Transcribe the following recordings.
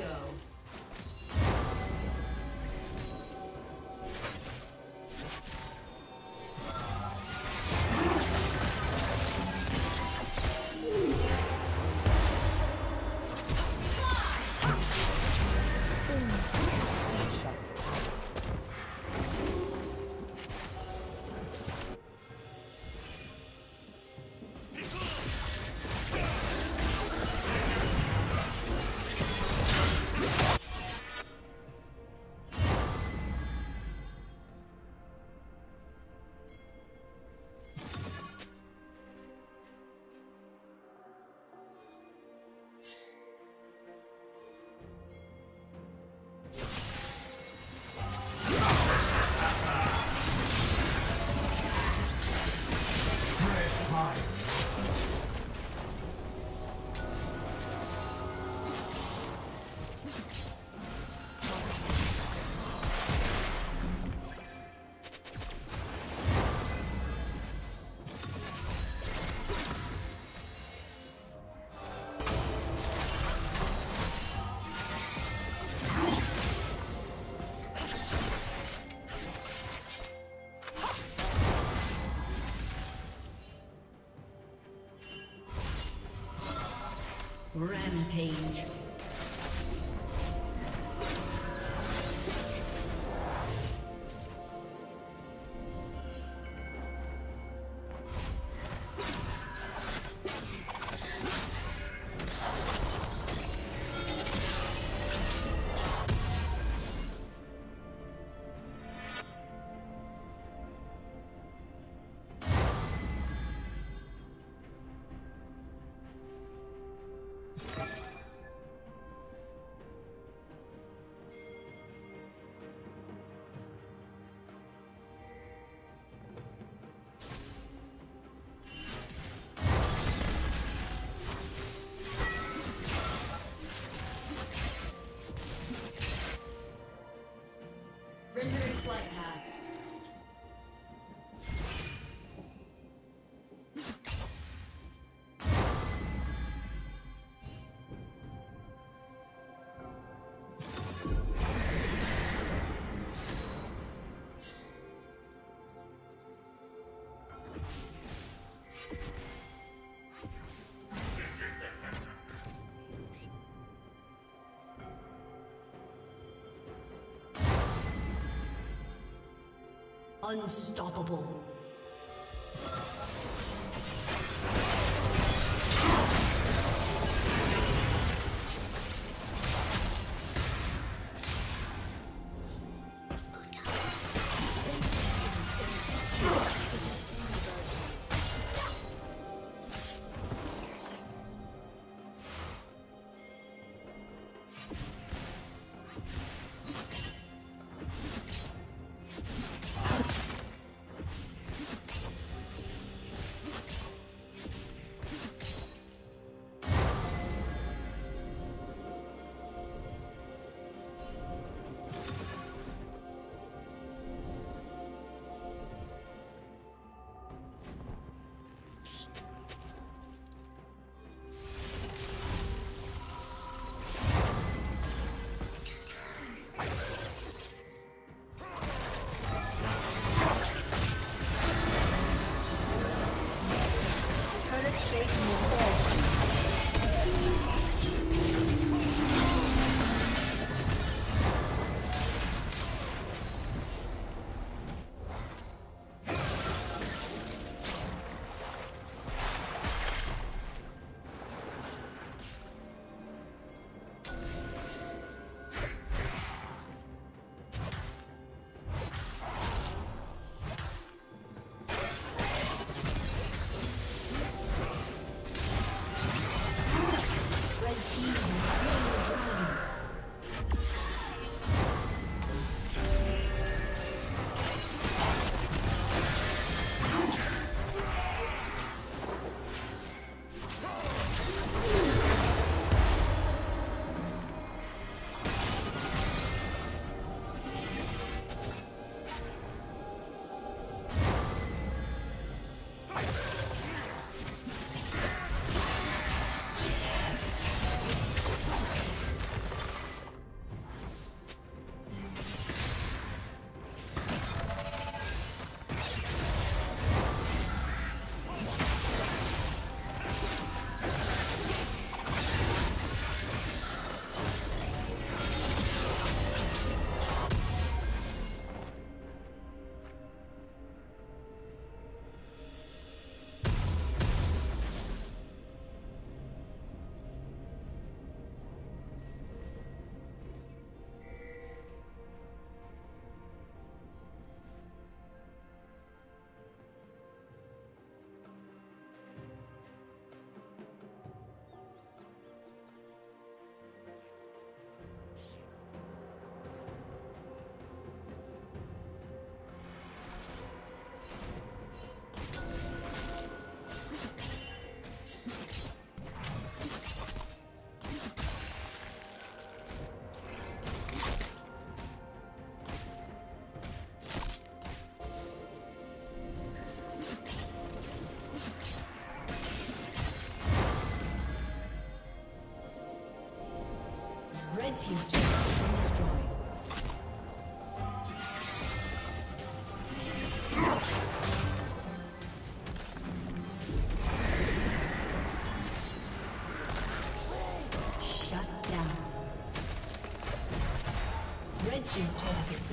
go. Rampage. Unstoppable.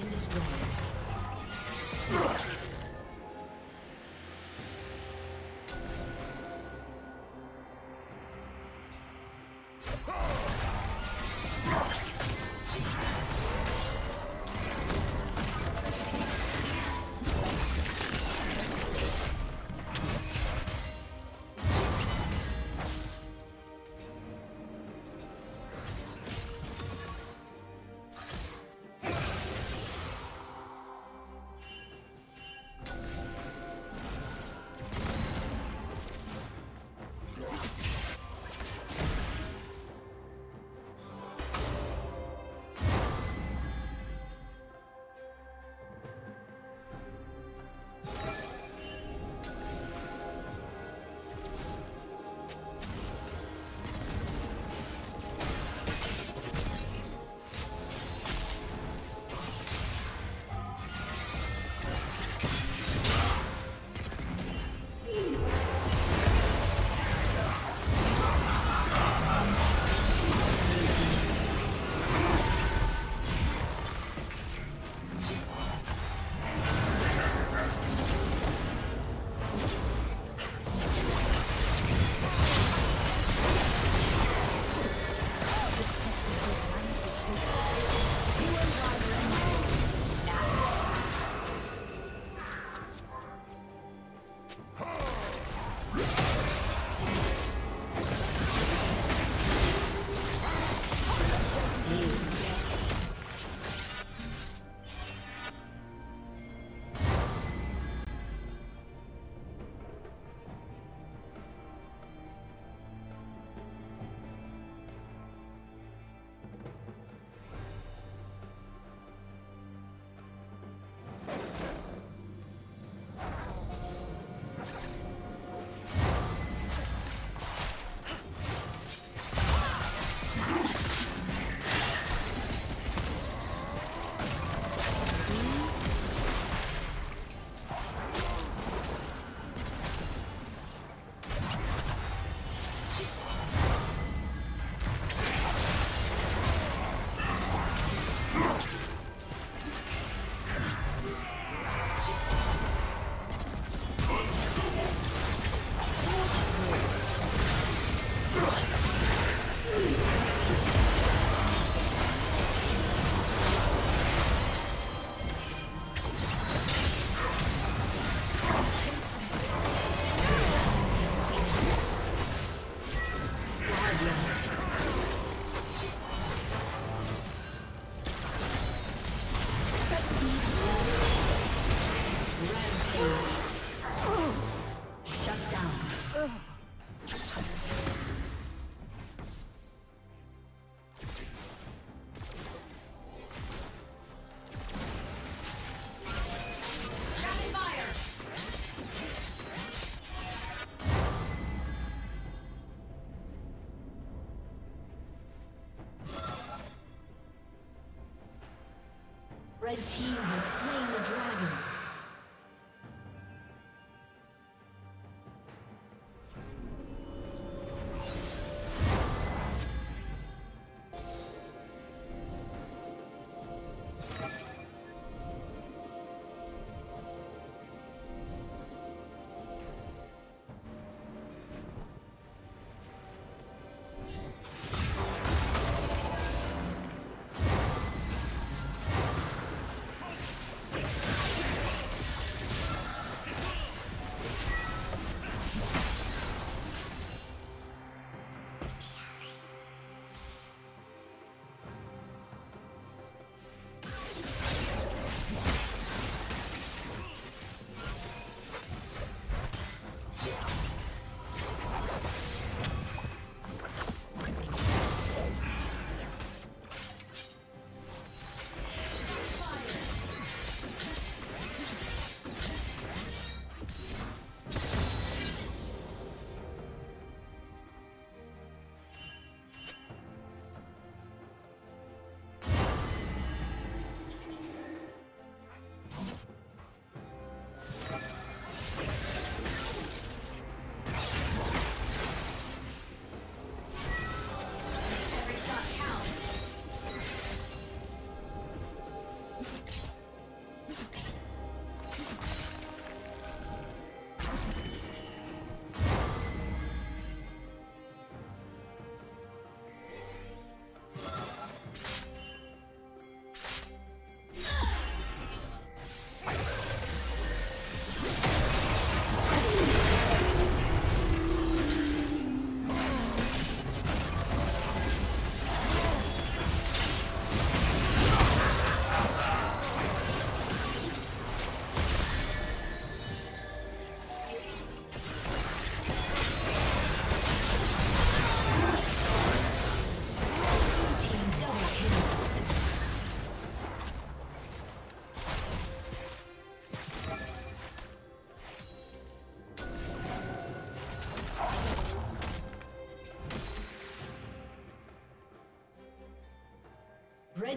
been destroyed. Red team has slain the dragon.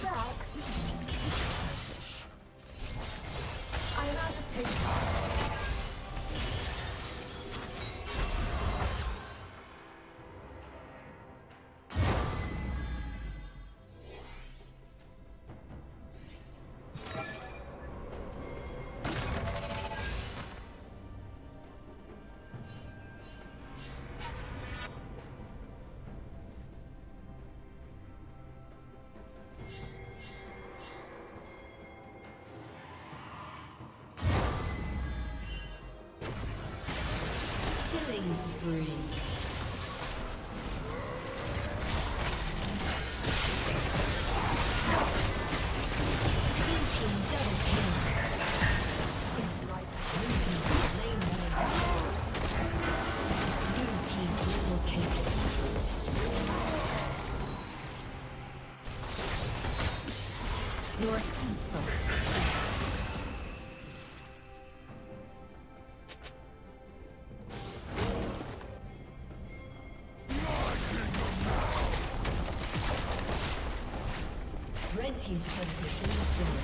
Back. I'm out of paper. Spree. Red team's turret has been destroyed.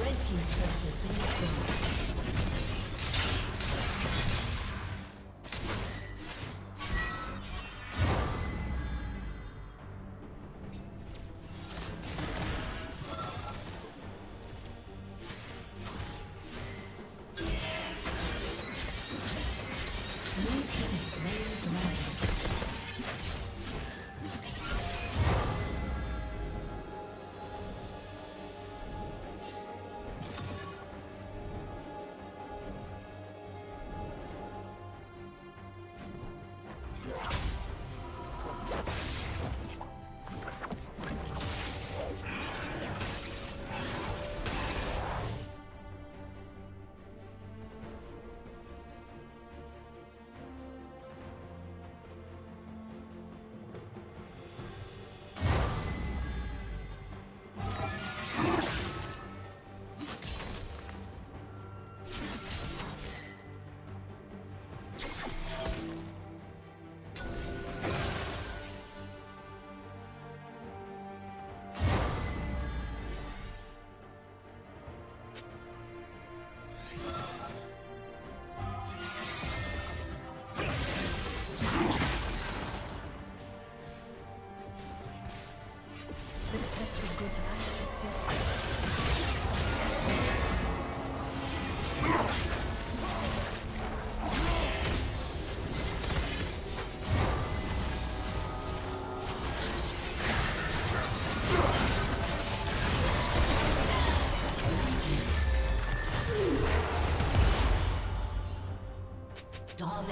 Red team's turret has been destroyed.